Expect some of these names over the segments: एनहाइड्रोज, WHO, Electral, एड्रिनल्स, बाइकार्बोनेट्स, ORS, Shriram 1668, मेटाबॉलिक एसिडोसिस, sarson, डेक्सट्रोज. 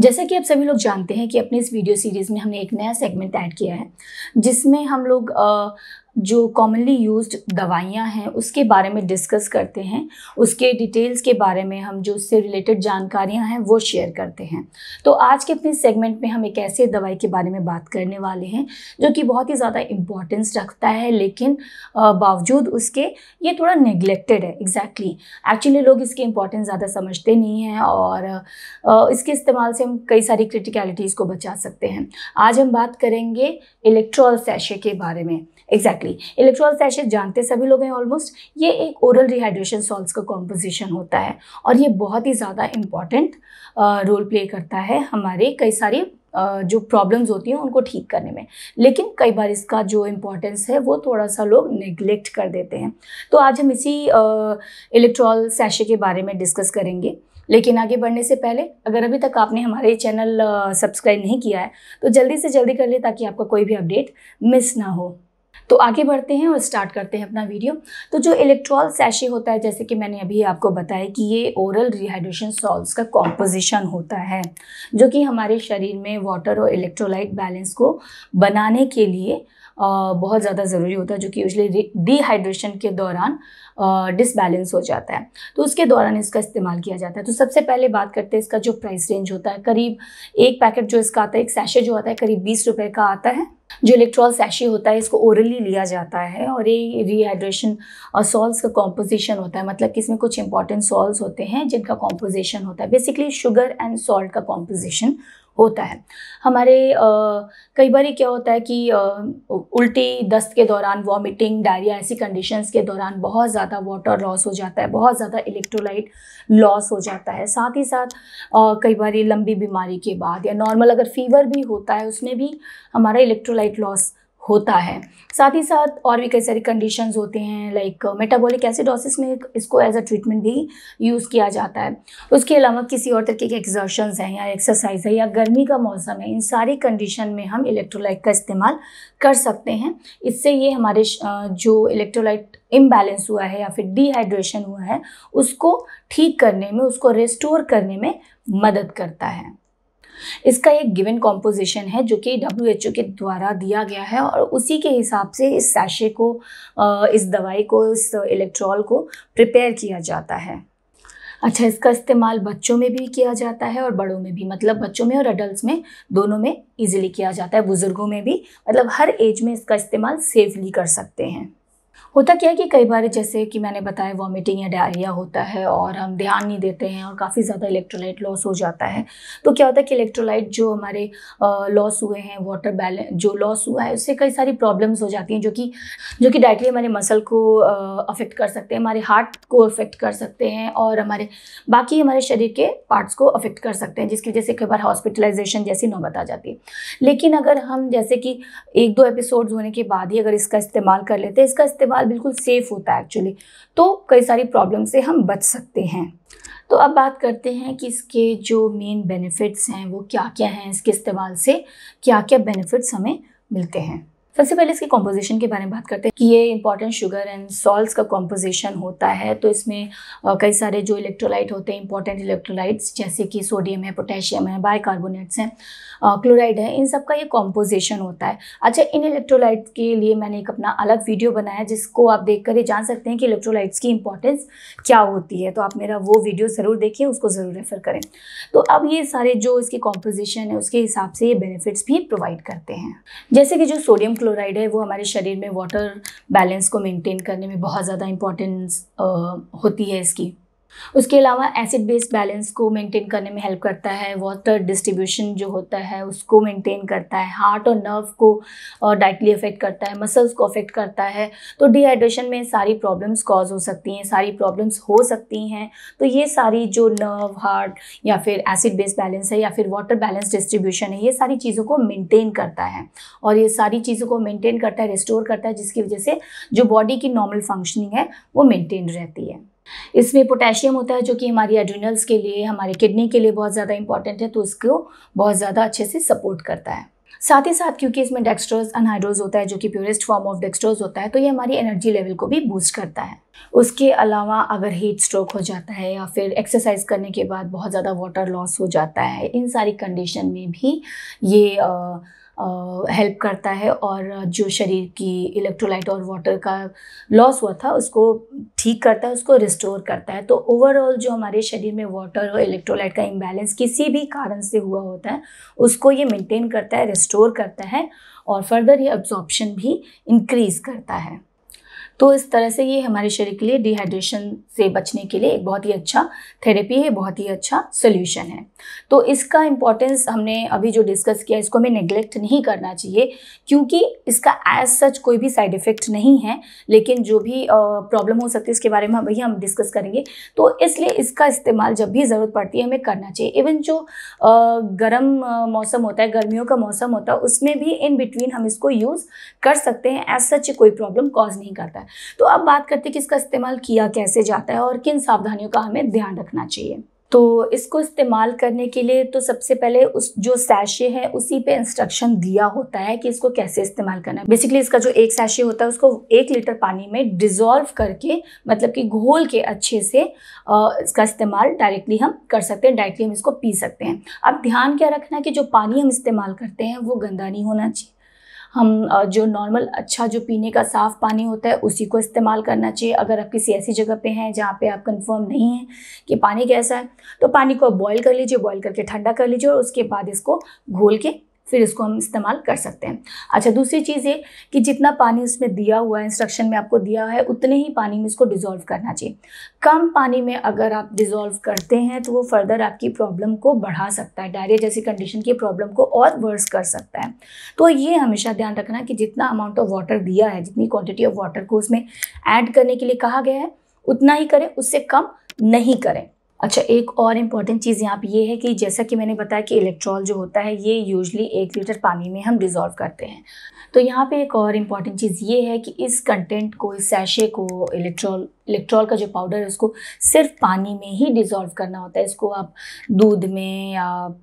जैसा कि आप सभी लोग जानते हैं कि अपने इस वीडियो सीरीज़ में हमने एक नया सेगमेंट ऐड किया है जिसमें हम लोग जो कॉमनली यूज्ड दवाइयाँ हैं उसके बारे में डिस्कस करते हैं, उसके डिटेल्स के बारे में हम जो उससे रिलेटेड जानकारियाँ हैं वो शेयर करते हैं। तो आज के अपने सेगमेंट में हम एक ऐसे दवाई के बारे में बात करने वाले हैं जो कि बहुत ही ज़्यादा इम्पोर्टेंस रखता है, लेकिन बावजूद उसके ये थोड़ा निगलेक्टेड है। एक्चुअली लोग इसकी इम्पोर्टेंस ज़्यादा समझते नहीं हैं और इसके इस्तेमाल से हम कई सारी क्रिटिकलिटीज़ को बचा सकते हैं। आज हम बात करेंगे इलेक्ट्रॉल सैशे के बारे में। इलेक्ट्रॉल सैशे जानते सभी लोग हैं ऑलमोस्ट। ये एक ओरल रिहाइड्रेशन सॉल्ट्स का कॉम्पोजिशन होता है और ये बहुत ही ज़्यादा इम्पॉर्टेंट रोल प्ले करता है हमारे कई सारी जो प्रॉब्लम्स होती हैं उनको ठीक करने में, लेकिन कई बार इसका जो इम्पोर्टेंस है वो थोड़ा सा लोग नेग्लेक्ट कर देते हैं। तो आज हम इसी इलेक्ट्रॉल सैशे के बारे में डिस्कस करेंगे, लेकिन आगे बढ़ने से पहले अगर अभी तक आपने हमारे चैनल सब्सक्राइब नहीं किया है तो जल्दी से जल्दी कर लें ताकि आपका कोई भी अपडेट मिस ना हो। तो आगे बढ़ते हैं और स्टार्ट करते हैं अपना वीडियो। तो जो इलेक्ट्रॉल सैशे होता है, जैसे कि मैंने अभी आपको बताया कि ये ओरल रिहाइड्रेशन सॉल्ट्स का कॉम्पोजिशन होता है जो कि हमारे शरीर में वाटर और इलेक्ट्रोलाइट बैलेंस को बनाने के लिए बहुत ज़्यादा ज़रूरी होता है, जो कि यूजली डिहाइड्रेशन के दौरान डिसबैलेंस हो जाता है। तो उसके दौरान इसका इस्तेमाल किया जाता है। तो सबसे पहले बात करते हैं इसका जो प्राइस रेंज होता है। करीब एक पैकेट जो इसका आता है, एक सैशे जो आता है, करीब 20 रुपये का आता है। जो इलेक्ट्रॉल सैशे होता है इसको ओरली लिया जाता है और ये रिहाइड्रेशन सॉल्ट्स का कॉम्पोजिशन होता है, मतलब कि इसमें कुछ इंपॉर्टेंट सॉल्ट्स होते हैं जिनका कॉम्पोजिशन होता है बेसिकली शुगर एंड सॉल्ट का कॉम्पोजिशन होता है। हमारे कई बार क्या होता है कि उल्टी, दस्त के दौरान, वॉमिटिंग, डायरिया, ऐसी कंडीशंस के दौरान बहुत ज़्यादा वाटर लॉस हो जाता है, बहुत ज़्यादा इलेक्ट्रोलाइट लॉस हो जाता है। साथ ही साथ कई बार लंबी बीमारी के बाद या नॉर्मल अगर फीवर भी होता है उसमें भी हमारा इलेक्ट्रोलाइट लॉस होता है। साथ ही साथ और भी कई सारी कंडीशंस होते हैं, लाइक मेटाबॉलिक एसिडोसिस में इसको एज अ ट्रीटमेंट भी यूज़ किया जाता है। उसके अलावा किसी और तरीके के एक्सर्शंस हैं या एक्सरसाइज है या गर्मी का मौसम है, इन सारी कंडीशन में हम इलेक्ट्रोलाइट का इस्तेमाल कर सकते हैं। इससे ये हमारे जो इलेक्ट्रोलाइट इम्बैलेंस हुआ है या फिर डिहाइड्रेशन हुआ है उसको ठीक करने में, उसको रिस्टोर करने में मदद करता है। इसका एक गिवन कॉम्पोजिशन है जो कि WHO के द्वारा दिया गया है और उसी के हिसाब से इस सैशे को, इस दवाई को, इस इलेक्ट्रॉल को प्रिपेयर किया जाता है। अच्छा, इसका इस्तेमाल बच्चों में भी किया जाता है और बड़ों में भी, मतलब बच्चों में और एडल्ट्स में, दोनों में इजीली किया जाता है। बुज़ुर्गों में भी, मतलब हर एज में इसका इस्तेमाल सेफली कर सकते हैं। होता क्या है कि कई बार जैसे कि मैंने बताया वॉमिटिंग या डायरिया होता है और हम ध्यान नहीं देते हैं और काफ़ी ज़्यादा इलेक्ट्रोलाइट लॉस हो जाता है। तो क्या होता है कि इलेक्ट्रोलाइट जो हमारे लॉस हुए हैं, वाटर बैलेंस जो लॉस हुआ है, उससे कई सारी प्रॉब्लम्स हो जाती हैं जो कि डायरेक्टली हमारे मसल को अफेक्ट कर सकते हैं, हमारे हार्ट को अफेक्ट कर सकते हैं और हमारे बाकी हमारे शरीर के पार्ट्स को अफेक्ट कर सकते हैं, जिसकी वजह से कई बार हॉस्पिटलाइजेशन जैसी नौबत आ जाती है। लेकिन अगर हम जैसे कि 1-2 एपिसोड होने के बाद ही अगर इसका इस्तेमाल कर लेते हैं, इसका इस्तेमाल बिल्कुल सेफ होता है एक्चुअली, तो कई सारी प्रॉब्लम से हम बच सकते हैं। तो अब बात करते हैं कि इसके जो मेन बेनिफिट्स हैं वो क्या क्या हैं, इसके इस्तेमाल से क्या क्या बेनिफिट्स हमें मिलते हैं। सबसे पहले इसके कॉम्पोजिशन के बारे में बात करते हैं कि ये इंपॉर्टेंट शुगर एंड सॉल्ट्स का कॉम्पोजिशन होता है। तो इसमें कई सारे जो इलेक्ट्रोलाइट होते हैं, इंपॉर्टेंट इलेक्ट्रोलाइट्स जैसे कि सोडियम है, पोटेशियम है, बाइकार्बोनेट्स हैं, क्लोराइड है, इन सब का ये कॉम्पोजिशन होता है। अच्छा, इन इलेक्ट्रोलाइट के लिए मैंने एक अपना अलग वीडियो बनाया जिसको आप देख कर ये जान सकते हैं कि इलेक्ट्रोलाइट्स की इंपॉर्टेंस क्या होती है। तो आप मेरा वो वीडियो ज़रूर देखिए, उसको ज़रूर रेफ़र करें। तो अब ये सारे जो इसकी कॉम्पोजिशन है उसके हिसाब से ये बेनिफिट्स भी प्रोवाइड करते हैं। जैसे कि जो सोडियम क्लोराइड है वो हमारे शरीर में वाटर बैलेंस को मेंटेन करने में बहुत ज़्यादा इंपॉर्टेंस होती है इसकी। उसके अलावा एसिड बेस बैलेंस को मेंटेन करने में हेल्प करता है, वाटर डिस्ट्रीब्यूशन जो होता है उसको मेंटेन करता है, हार्ट और नर्व को डायरेक्टली अफेक्ट करता है, मसल्स को अफेक्ट करता है। तो डिहाइड्रेशन में सारी प्रॉब्लम्स कॉज हो सकती हैं, सारी प्रॉब्लम्स हो सकती हैं। तो ये सारी जो नर्व, हार्ट या फिर एसिड बेस बैलेंस है या फिर वाटर बैलेंस डिस्ट्रीब्यूशन है, ये सारी चीज़ों को मेनटेन करता है और ये सारी चीज़ों को मेनटेन करता है, रिस्टोर करता है, जिसकी वजह से जो बॉडी की नॉर्मल फंक्शनिंग है वो मेनटेन रहती है। इसमें पोटेशियम होता है जो कि हमारी एड्रिनल्स के लिए, हमारे किडनी के लिए बहुत ज़्यादा इंपॉर्टेंट है, तो उसको बहुत ज़्यादा अच्छे से सपोर्ट करता है। साथ ही साथ क्योंकि इसमें डेक्सट्रोज एनहाइड्रोज होता है जो कि प्योरेस्ट फॉर्म ऑफ डेक्सट्रोज होता है, तो ये हमारी एनर्जी लेवल को भी बूस्ट करता है। उसके अलावा अगर हीट स्ट्रोक हो जाता है या फिर एक्सरसाइज करने के बाद बहुत ज़्यादा वाटर लॉस हो जाता है, इन सारी कंडीशन में भी ये हेल्प करता है और जो शरीर की इलेक्ट्रोलाइट और वाटर का लॉस हुआ था उसको ठीक करता है, उसको रिस्टोर करता है। तो ओवरऑल जो हमारे शरीर में वाटर और इलेक्ट्रोलाइट का इम्बैलेंस किसी भी कारण से हुआ होता है उसको ये मेंटेन करता है, रिस्टोर करता है और फर्दर ये अब्जॉर्प्शन भी इंक्रीज़ करता है। तो इस तरह से ये हमारे शरीर के लिए डिहाइड्रेशन से बचने के लिए एक बहुत ही अच्छा थेरेपी है, बहुत ही अच्छा सोल्यूशन है। तो इसका इम्पोर्टेंस हमने अभी जो डिस्कस किया इसको हमें नेग्लेक्ट नहीं करना चाहिए क्योंकि इसका एज सच कोई भी साइड इफ़ेक्ट नहीं है, लेकिन जो भी प्रॉब्लम हो सकती है इसके बारे में अभी हम डिस्कस करेंगे। तो इसलिए इसका इस्तेमाल जब भी ज़रूरत पड़ती है हमें करना चाहिए। इवन जो गर्म मौसम होता है, गर्मियों का मौसम होता है, उसमें भी इन बिटवीन हम इसको यूज़ कर सकते हैं, एज सच कोई प्रॉब्लम कॉज नहीं करता। तो अब बात करते हैं कि इसका इस्तेमाल किया कैसे जाता है और किन सावधानियों का हमें ध्यान रखना चाहिए। तो इसको इस्तेमाल करने के लिए तो सबसे पहले उस जो सैशे है उसी पे इंस्ट्रक्शन दिया होता है कि इसको कैसे इस्तेमाल करना है। बेसिकली इसका जो एक सैशे होता है उसको 1 लीटर पानी में डिज़ोल्व करके, मतलब कि घोल के अच्छे से इसका इस्तेमाल डायरेक्टली हम कर सकते हैं, डायरेक्टली हम इसको पी सकते हैं। अब ध्यान क्या रखना है कि जो पानी हम इस्तेमाल करते हैं वो गंदा नहीं होना चाहिए। हम जो नॉर्मल अच्छा जो पीने का साफ़ पानी होता है उसी को इस्तेमाल करना चाहिए। अगर आप किसी ऐसी जगह पे हैं जहाँ पे आप कंफर्म नहीं हैं कि पानी कैसा है, तो पानी को बॉईल कर लीजिए, बॉईल करके ठंडा कर लीजिए और उसके बाद इसको घोल के फिर इसको हम इस्तेमाल कर सकते हैं। अच्छा, दूसरी चीज़ ये कि जितना पानी उसमें दिया हुआ है, इंस्ट्रक्शन में आपको दिया है, उतने ही पानी में इसको डिज़ोल्व करना चाहिए। कम पानी में अगर आप डिज़ोल्व करते हैं तो वो फर्दर आपकी प्रॉब्लम को बढ़ा सकता है, डायरिया जैसी कंडीशन की प्रॉब्लम को और वर्स कर सकता है। तो ये हमेशा ध्यान रखना कि जितना अमाउंट ऑफ वाटर दिया है, जितनी क्वान्टिटी ऑफ वाटर को उसमें ऐड करने के लिए कहा गया है उतना ही करें, उससे कम नहीं करें। अच्छा, एक और इम्पॉर्टेंट चीज़ यहाँ पे ये है कि जैसा कि मैंने बताया कि इलेक्ट्रॉल जो होता है ये यूजली 1 लीटर पानी में हम डिज़ोल्व करते हैं। तो यहाँ पे एक और इम्पॉर्टेंट चीज़ ये है कि इस कंटेंट को, इस सैशे को, इलेक्ट्रॉल का जो पाउडर है उसको सिर्फ पानी में ही डिज़ोल्व करना होता है। इसको आप दूध में या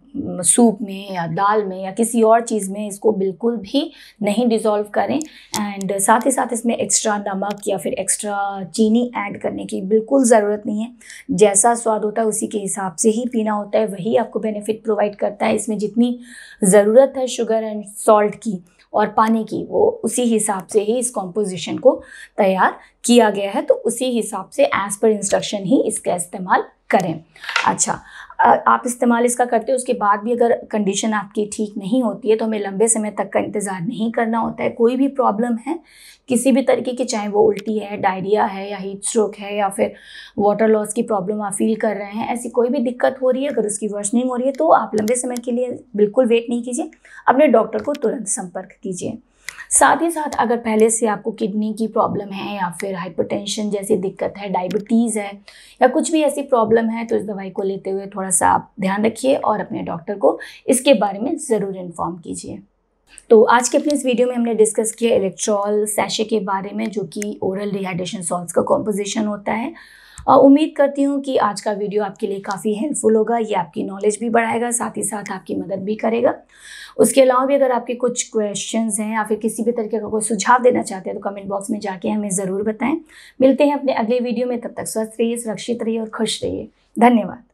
सूप में या दाल में या किसी और चीज़ में इसको बिल्कुल भी नहीं डिज़ोल्व करें। एंड साथ ही साथ इसमें एक्स्ट्रा नमक या फिर एक्स्ट्रा चीनी ऐड करने की बिल्कुल ज़रूरत नहीं है। जैसा स्वाद होता है उसी के हिसाब से ही पीना होता है, वही आपको बेनिफिट प्रोवाइड करता है। इसमें जितनी ज़रूरत है शुगर एंड सॉल्ट की और पानी की वो उसी हिसाब से ही इस कॉम्पोजिशन को तैयार किया गया है, तो उसी हिसाब से एज पर इंस्ट्रक्शन ही इसका इस्तेमाल करें। अच्छा, आप इस्तेमाल इसका करते हो उसके बाद भी अगर कंडीशन आपकी ठीक नहीं होती है तो हमें लंबे समय तक का इंतज़ार नहीं करना होता है। कोई भी प्रॉब्लम है किसी भी तरीके की, चाहे वो उल्टी है, डायरिया है या हीट स्ट्रोक है या फिर वाटर लॉस की प्रॉब्लम आप फील कर रहे हैं, ऐसी कोई भी दिक्कत हो रही है, अगर उसकी वर्सनिंग हो रही है तो आप लंबे समय के लिए बिल्कुल वेट नहीं कीजिए, अपने डॉक्टर को तुरंत संपर्क कीजिए। साथ ही साथ अगर पहले से आपको किडनी की प्रॉब्लम है या फिर हाइपरटेंशन जैसी दिक्कत है, डायबिटीज़ है या कुछ भी ऐसी प्रॉब्लम है, तो इस दवाई को लेते हुए थोड़ा सा आप ध्यान रखिए और अपने डॉक्टर को इसके बारे में ज़रूर इन्फॉर्म कीजिए। तो आज के अपने इस वीडियो में हमने डिस्कस किया इलेक्ट्रॉल सैशे के बारे में, जो कि ओरल डिहाइड्रेशन सॉल्ट्स का कॉम्पोजिशन होता है। उम्मीद करती हूँ कि आज का वीडियो आपके लिए काफ़ी हेल्पफुल होगा, ये आपकी नॉलेज भी बढ़ाएगा, साथ ही साथ आपकी मदद भी करेगा। उसके अलावा भी अगर आपके कुछ क्वेश्चंस हैं या फिर किसी भी तरीके का कोई सुझाव देना चाहते हैं तो कमेंट बॉक्स में जाके हमें ज़रूर बताएं। मिलते हैं अपने अगले वीडियो में, तब तक स्वस्थ रहिए, सुरक्षित रहिए और खुश रहिए। धन्यवाद।